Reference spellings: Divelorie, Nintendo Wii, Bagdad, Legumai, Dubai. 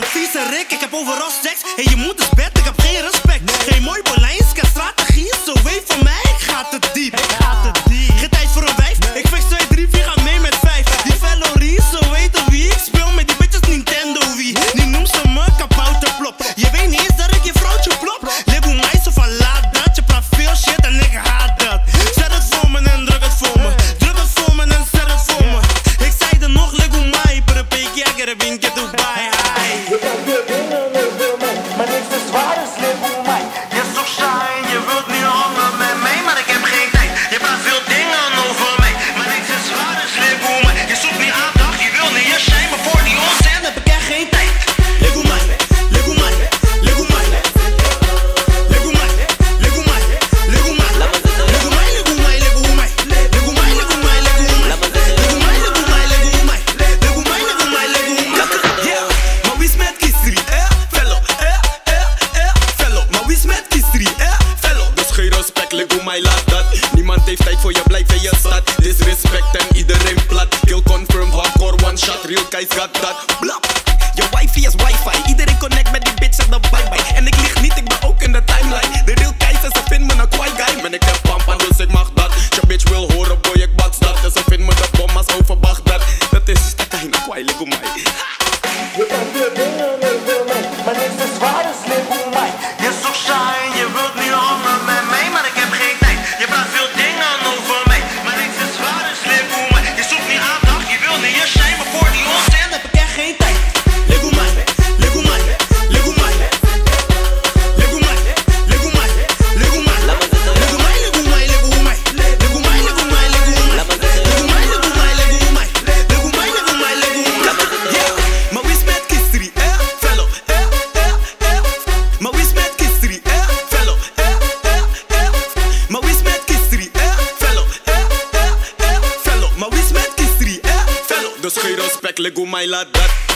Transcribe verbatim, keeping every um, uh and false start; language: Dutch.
ben vies en rik, ik heb overal seks. En je moeders bed, ik heb geen respect. Geen mooi beleid, geen strategie. Zo weet van mij, ik ga te diep. Ik ga te diep. Geen tijd voor een wijf, ik fix twee, drie, vier, ga mee met vijf. Die velorie, zo weten wie ik speel met die bitches Nintendo Wii. Nu noem ze me kabouterplop. Je weet niet eens dat ik je vrouwtje plop. Legumai, zo van laat dat. Je praat veel shit en ik haat dat. Zet het voor me en druk het voor me. Druk het voor me en zet het voor me. Ik zei er nog Legumai, but a big jagger, a wink to Dubai. Legumai, laat dat. Niemand heeft tijd voor je, blijf in je stad. Disrespect en iedereen plat. Kill confirm, hardcore, one shot. Real guys got dat. Blap, je wifi is wifi. Iedereen connect met die bitch, zeg dan bye bye. En ik lieg niet, ik ben ook in de timeline. De real guys en ze vinden me een kwaai guy. Man, ik heb pampa, dus ik mag dat. Je bitch wil horen, boy, ik bats dat. En ze vinden me de bommas over Bagdad. Dat is de kleine kwaai Legumai. Je kan veel dingen niet veel mee, maar niks is waar is Legumai. Je zoekt shine, je wilt niet hangen met mij, maar ik heb geen tijd. Je praat veel dingen over mij, maar niks is waar is Legumai. Je zoekt niet aandacht, je wil niet je shine, maar voor die onzin heb ik echt geen tijd. Legumai, Legumai, Legumai, Legumai, Legumai, Legumai, Legumai, Legumai, Legumai, Legumai, Legumai, Legumai, Legumai, Legumai, Legumai, Legumai, Legumai. Yeah, maar wie is met history, eh, fellow, eh, eh, eh. Maar wie is met history, eh, fellow, eh, eh, eh. Maar wie is met history, eh, fellow, eh, eh, eh, fellow. Maar wie is met history, eh, fellow. Dus geen respect, Legumai, laat dat.